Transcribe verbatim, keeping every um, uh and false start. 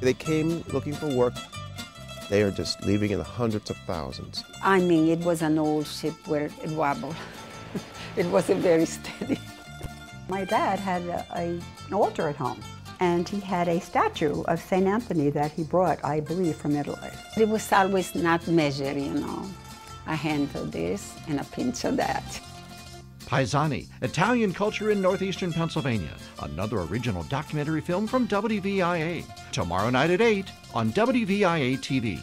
They came looking for work. They are just leaving in the hundreds of thousands. I mean, it was an old ship where it wobbled. It wasn't very steady. My dad had a, a, an altar at home, and he had a statue of Saint Anthony that he brought, I believe, from Italy. It was always not measured, you know. A hand of this and a pinch of that. Paisani, Italian culture in northeastern Pennsylvania, another original documentary film from W V I A. Tomorrow night at eight on W V I A T V.